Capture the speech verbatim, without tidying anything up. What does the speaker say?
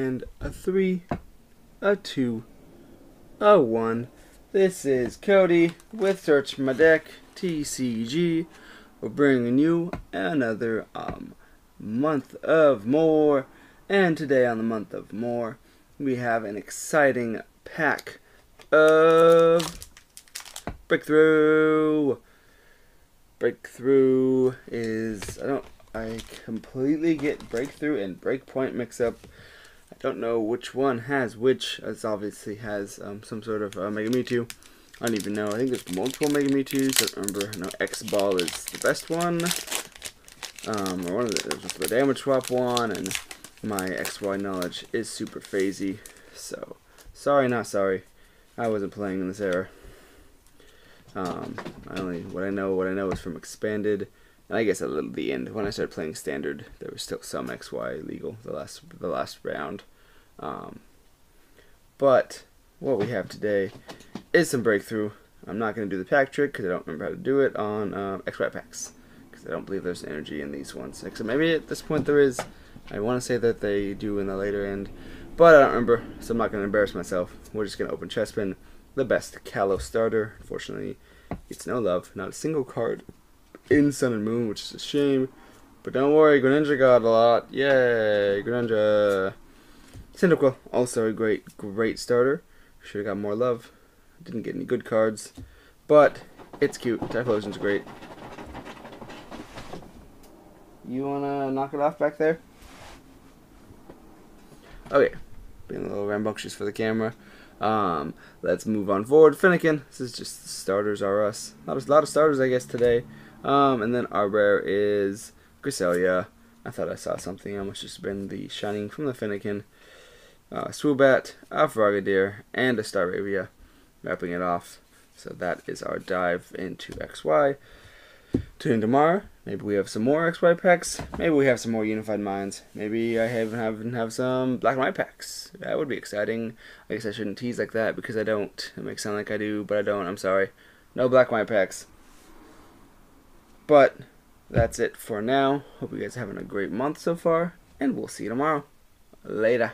and a three, a two, a one. This is Cody with Search My Deck, T C G. We're bringing you another um month of more, and today on the month of more, we have an exciting pack of Breakthrough. Breakthrough is I don't I completely get Breakthrough and Breakpoint mix up. I don't know which one has which. It obviously has um, some sort of uh, Mega Mewtwo. I don't even know. I think there's multiple Mega Mewtwo's. I don't remember. I know X Ball is the best one. Um, or one of the, there's the damage swap one, and my X Y knowledge is super phasey. So sorry, not sorry. I wasn't playing in this era. Um, I only what I know, what I know is from Expanded. I guess at the end, when I started playing Standard, there was still some X Y legal the last the last round. Um, but what we have today is some Breakthrough. I'm not going to do the pack trick because I don't remember how to do it on um, X Y packs, because I don't believe there's energy in these ones. Except maybe at this point there is. I want to say that they do in the later end, but I don't remember, so I'm not going to embarrass myself. We're just going to open Chespin, the best Kalos starter. Unfortunately, it's no love, not a single card in Sun and Moon, which is a shame, but don't worry, Greninja got a lot. Yay, Greninja. Cyndaquil, also a great, great starter. Should have got more love. Didn't get any good cards, but it's cute. Typhlosion's great. You wanna knock it off back there? Okay, being a little rambunctious for the camera. Um, let's move on forward. Finnekin. This is just starters are us. A lot of, a lot of starters, I guess, today. Um, and then our rare is Griselia. I thought I saw something. I must just been the shining from the Finnekin. Uh, Swoobat, a Frogadier, and a Staravia, wrapping it off. So that is our dive into X Y. Tune in tomorrow. Maybe we have some more X Y packs. Maybe we have some more Unified Minds. Maybe I have have, have some Black and White packs. That would be exciting. I guess I shouldn't tease like that because I don't. It makes it sound like I do, but I don't. I'm sorry. No Black and White packs. But that's it for now. Hope you guys are having a great month so far, and we'll see you tomorrow. Later.